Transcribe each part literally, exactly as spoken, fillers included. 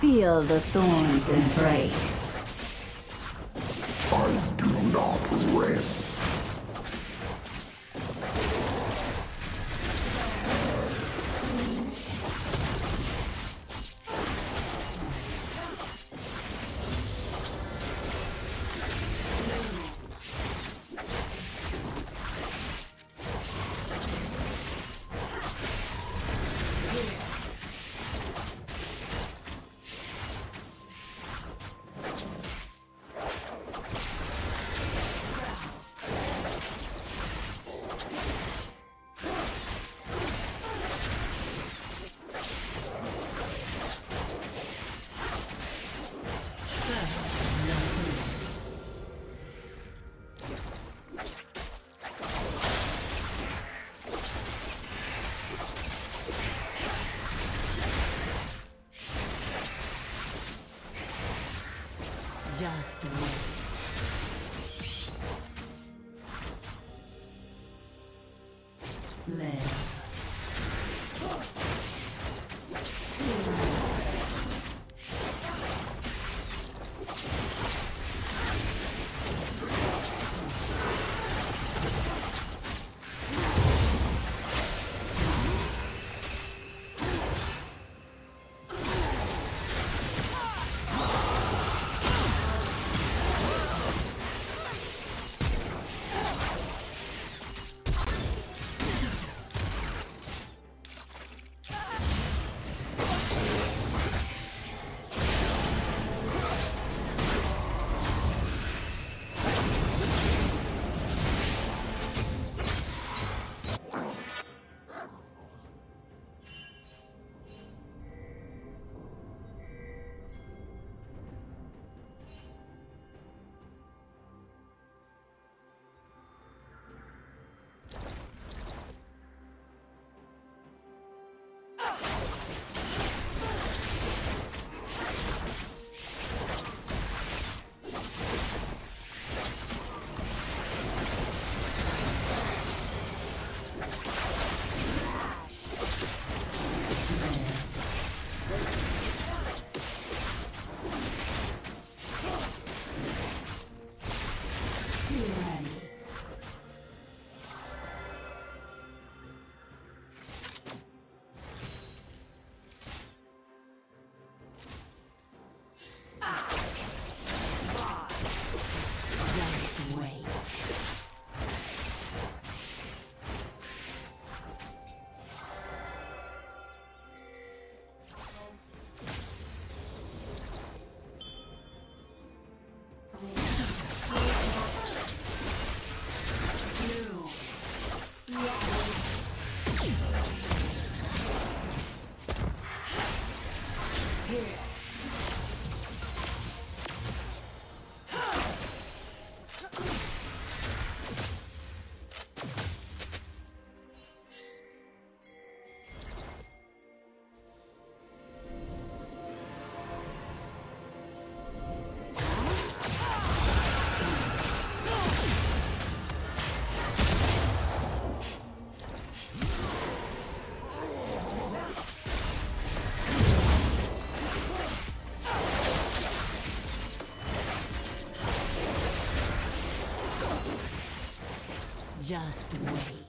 Feel the thorns embrace. I do not rest. Just wait. Just wait.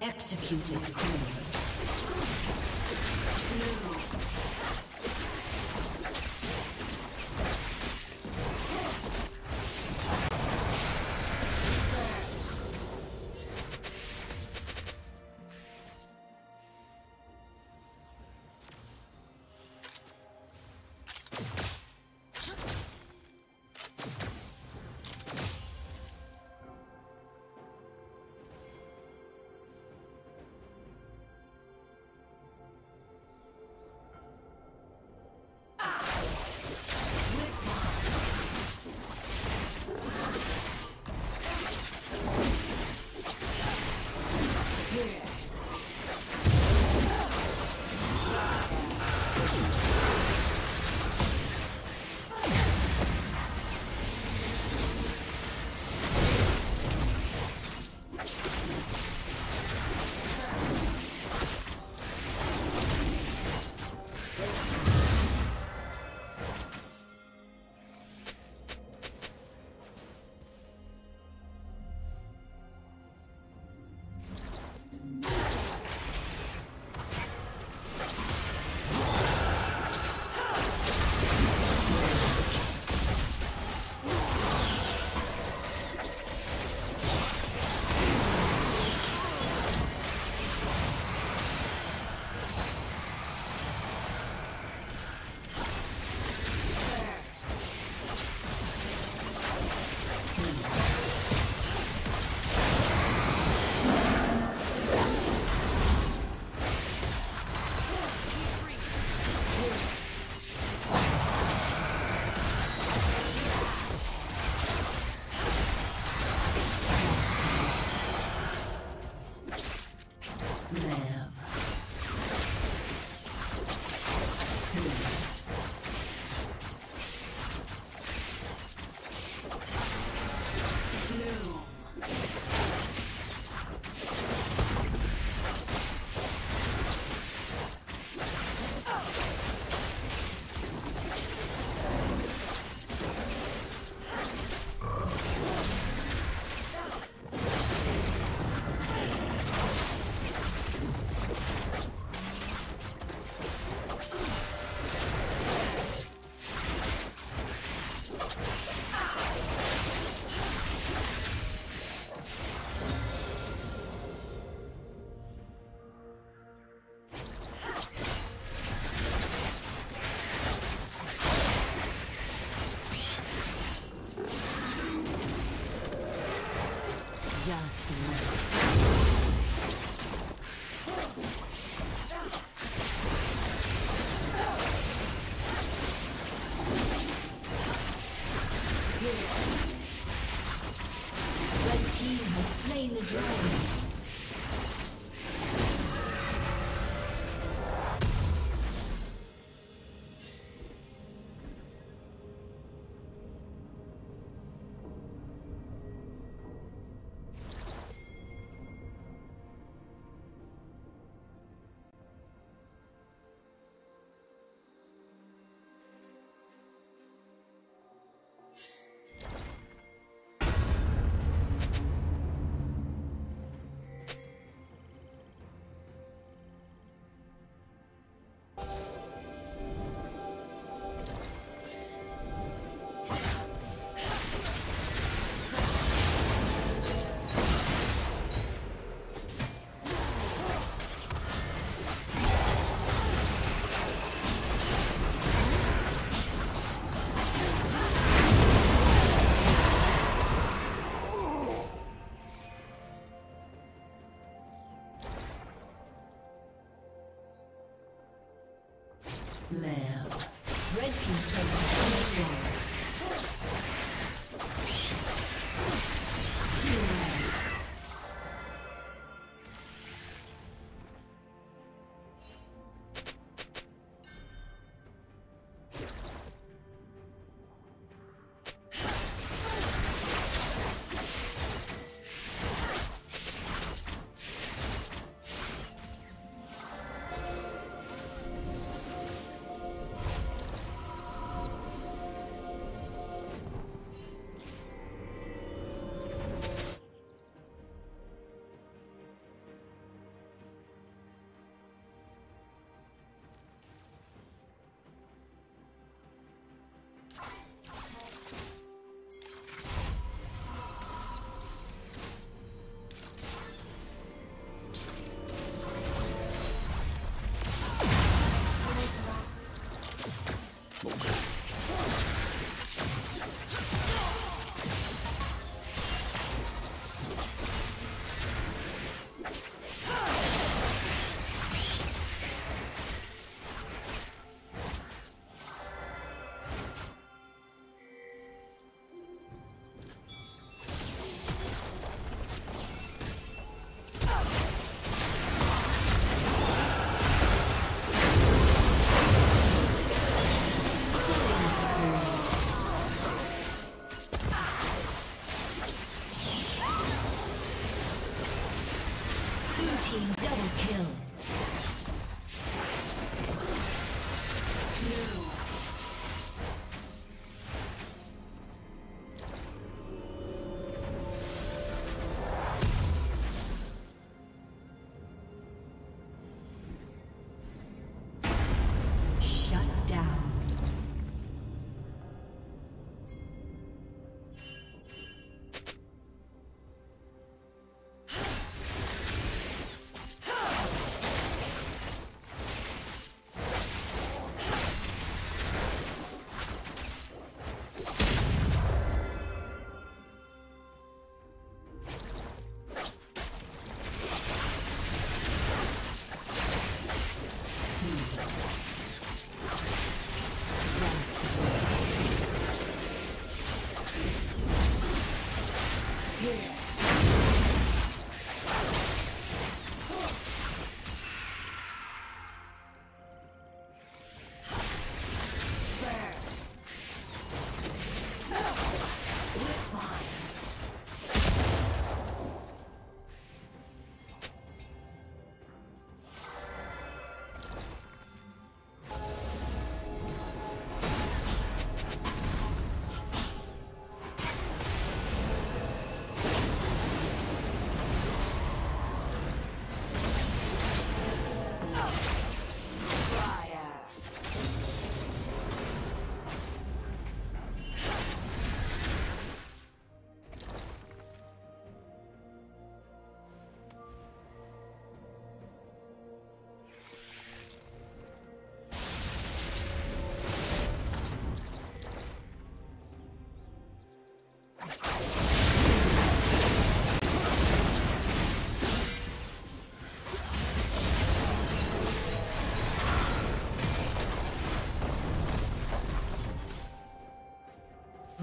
Executed.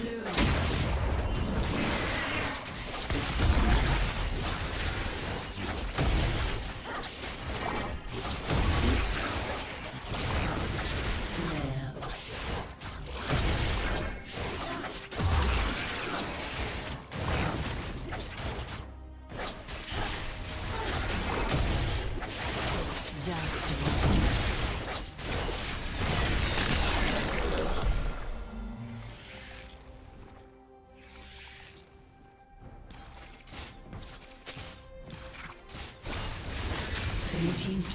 Blue. Your team's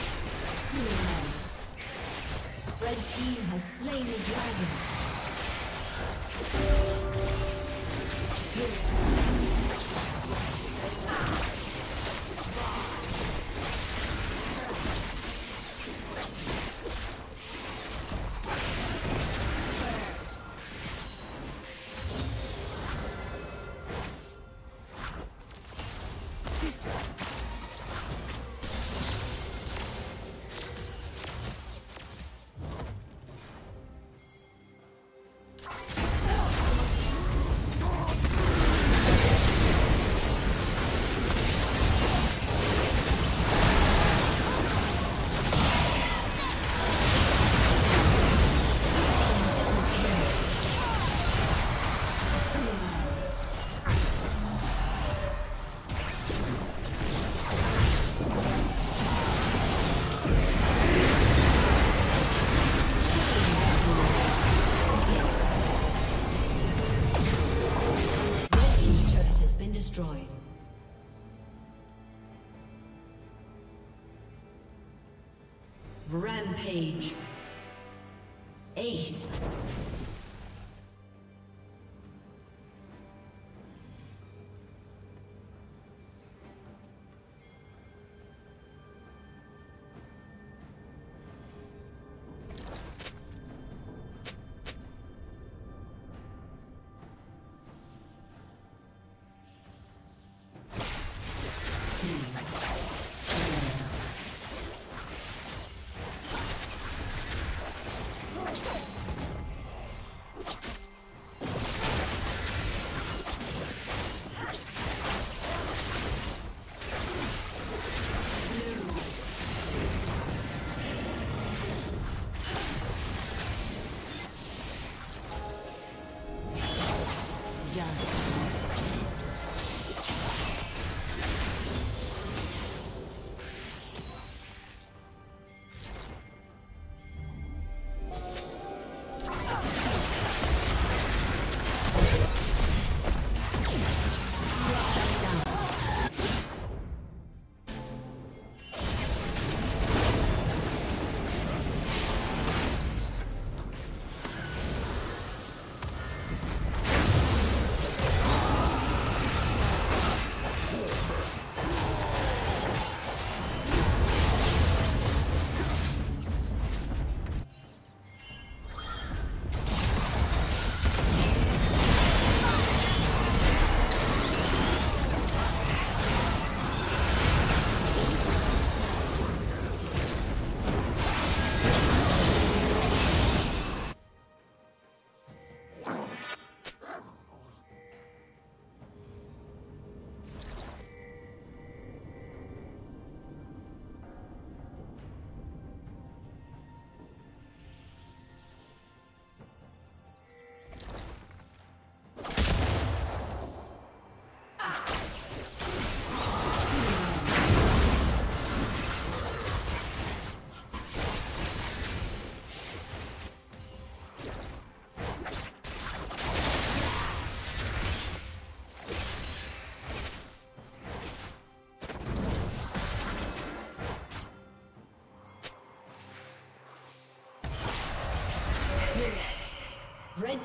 Red team has slain the dragon. Rampage. Ace. Red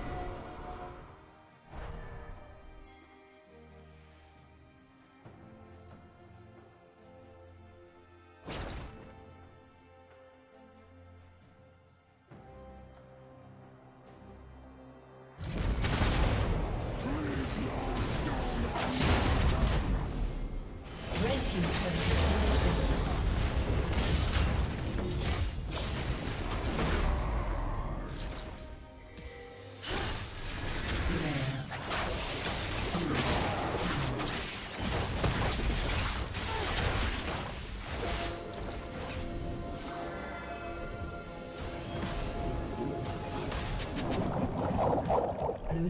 Red team's turret has been destroyed. Blue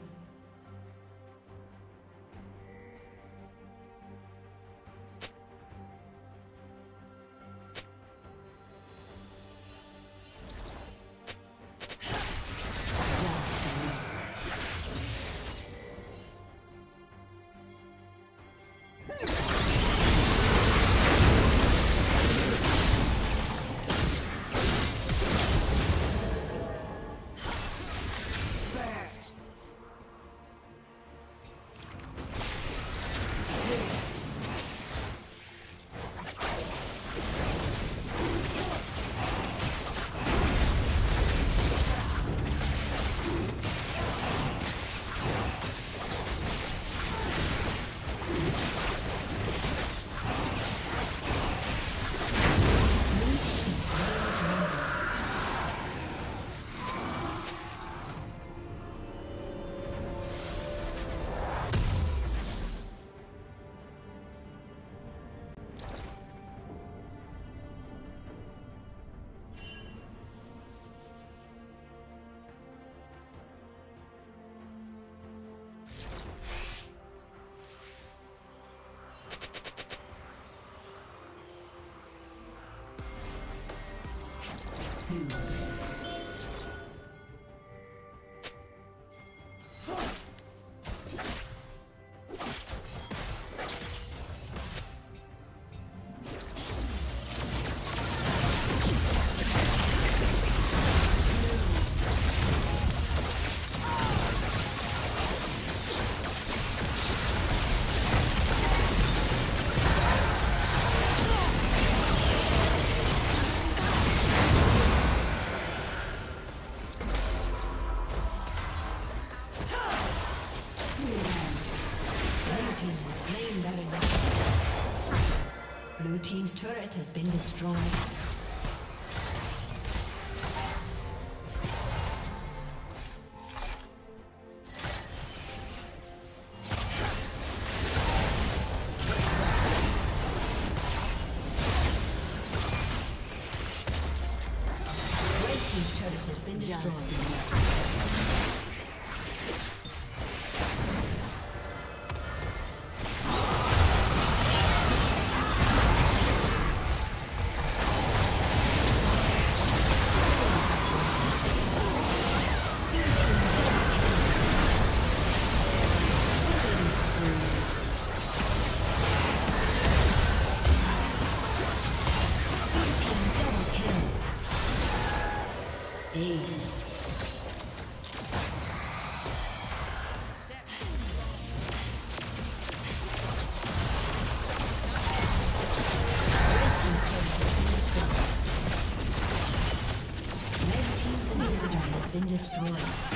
Blue team's turret has been destroyed. Red team's turret has been destroyed. Just. Been destroyed.